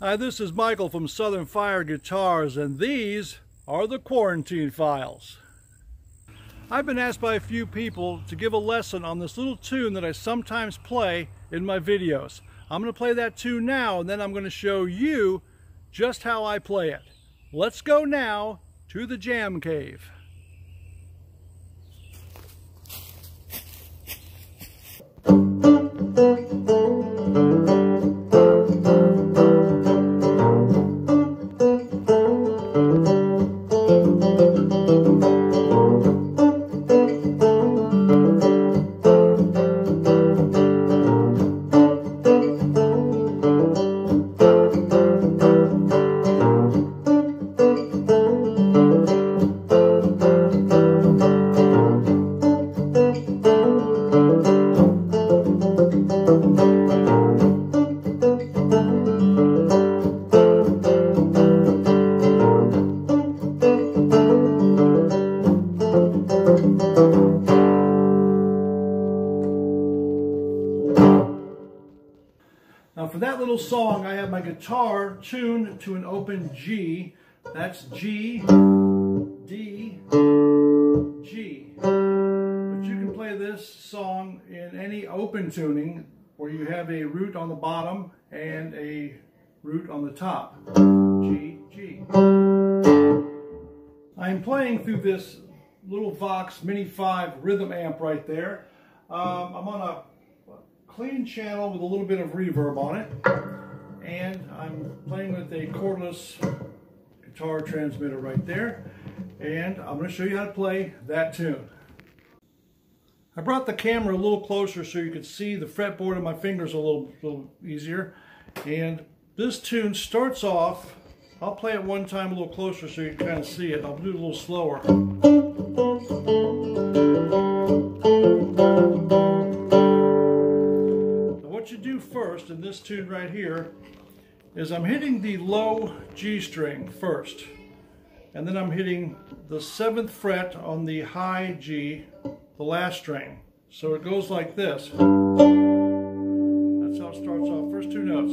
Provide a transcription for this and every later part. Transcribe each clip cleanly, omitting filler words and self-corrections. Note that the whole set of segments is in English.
Hi, this is Michael from Southern Fire Guitars, and these are the Quarantine Files. I've been asked by a few people to give a lesson on this little tune that I sometimes play in my videos. I'm going to play that tune now, and then I'm going to show you just how I play it. Let's go now to the Jam Cave. Now for that little song, I have my guitar tuned to an open G. That's G, D, G. But you can play this song in any open tuning where you have a root on the bottom and a root on the top. G, G. I'm playing through this little Vox Mini 5 rhythm amp right there. I'm on a clean channel with a little bit of reverb on it, and I'm playing with a cordless guitar transmitter right there, and I'm going to show you how to play that tune. I brought the camera a little closer so you could see the fretboard and my fingers a little easier, and this tune starts off, I'll play it one time a little closer so you can kind of see it. I'll do it a little slower. First, in this tune right here, is I'm hitting the low G string first, and then I'm hitting the 7th fret on the high G, the last string. So it goes like this. That's how it starts off, first two notes.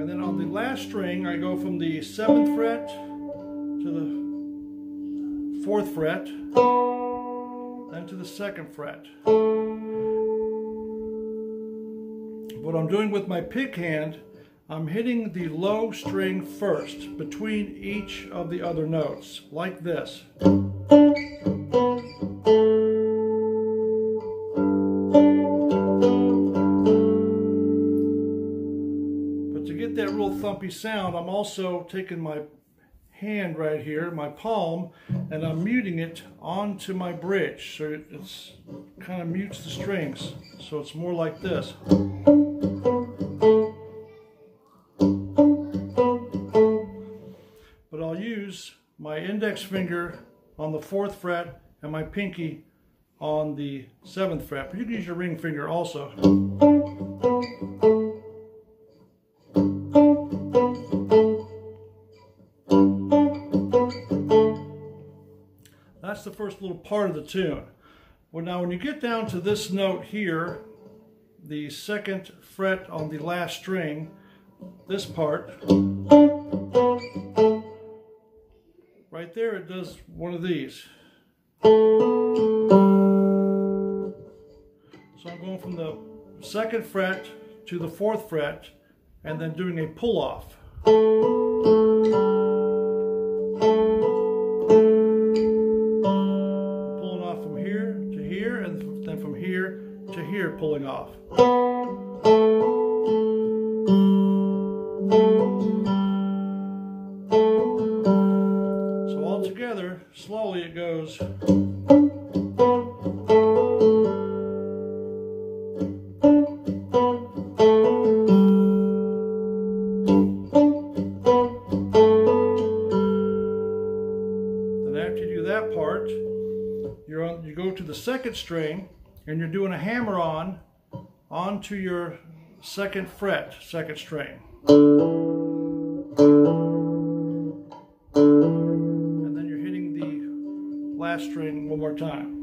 And then on the last string, I go from the 7th fret to the 4th fret, then to the 2nd fret. What I'm doing with my pick hand, I'm hitting the low string first between each of the other notes, like this. But to get that real thumpy sound, I'm also taking my hand right here, my palm, and I'm muting it onto my bridge, so it's kind of mutes the strings, so it's more like this. My index finger on the 4th fret and my pinky on the 7th fret, but you can use your ring finger also. That's the first little part of the tune. Well, now when you get down to this note here, the 2nd fret on the last string, this part, right there, it does one of these. So I'm going from the 2nd fret to the 4th fret and then doing a pull off. Pulling off from here to here, and then from here to here, pulling off. Slowly it goes. Then after you do that part, you go to the 2nd string and you're doing a hammer-on onto your 2nd fret, 2nd string. Last string one more time.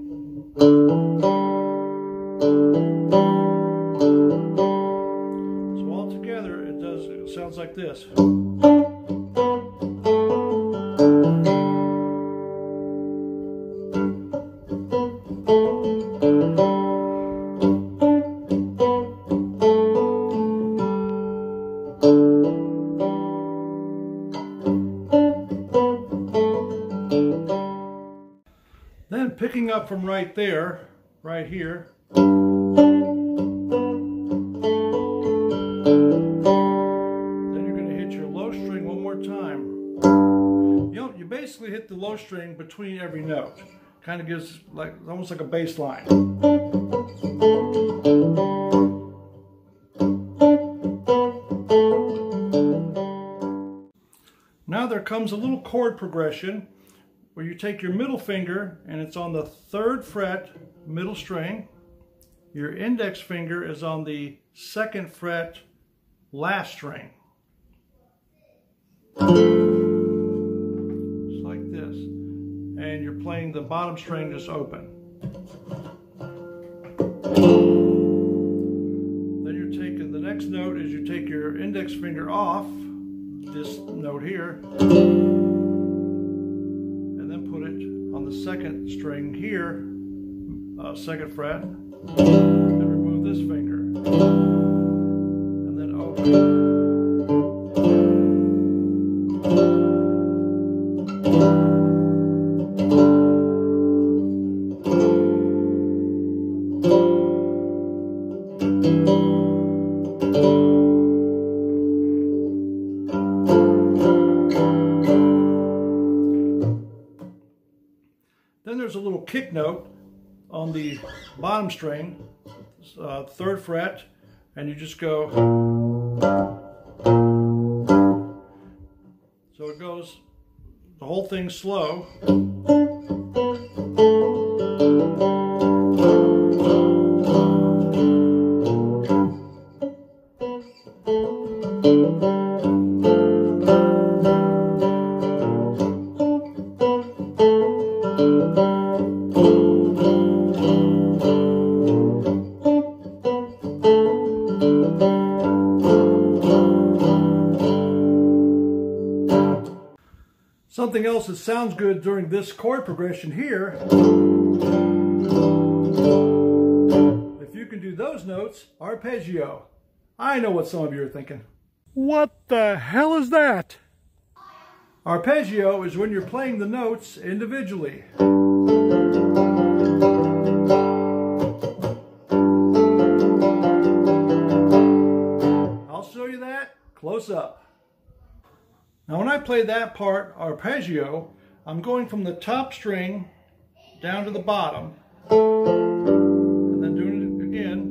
So all all together, it sounds like this. Then picking up from right there, right here. Hit the low string between every note. Kind of gives like almost like a bass line. Now there comes a little chord progression where you take your middle finger and it's on the 3rd fret middle string. Your index finger is on the 2nd fret last string. And you're playing the bottom string just open. Then you're taking the next note is you take your index finger off this note here and then put it on the 2nd string here, 2nd fret, and remove this finger and then open. Then there's a little kick note on the bottom string, 3rd fret, and you just go. So it goes, the whole thing slow. Something else that sounds good during this chord progression here, if you can do those notes, arpeggio. I know what some of you are thinking. What the hell is that? Arpeggio is when you're playing the notes individually. I'll show you that close up. Now when I play that part, arpeggio, I'm going from the top string down to the bottom, and then doing it again.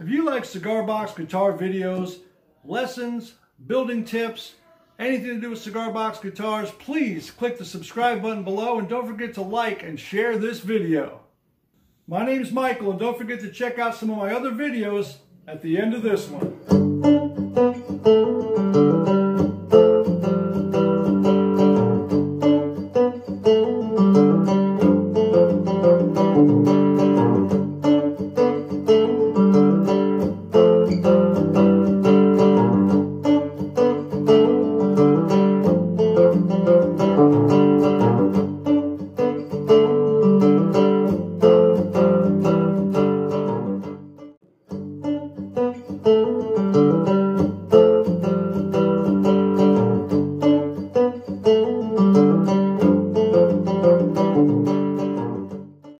If you like cigar box guitar videos, lessons, building tips, anything to do with cigar box guitars, please click the subscribe button below and don't forget to like and share this video. My name's Michael and don't forget to check out some of my other videos at the end of this one.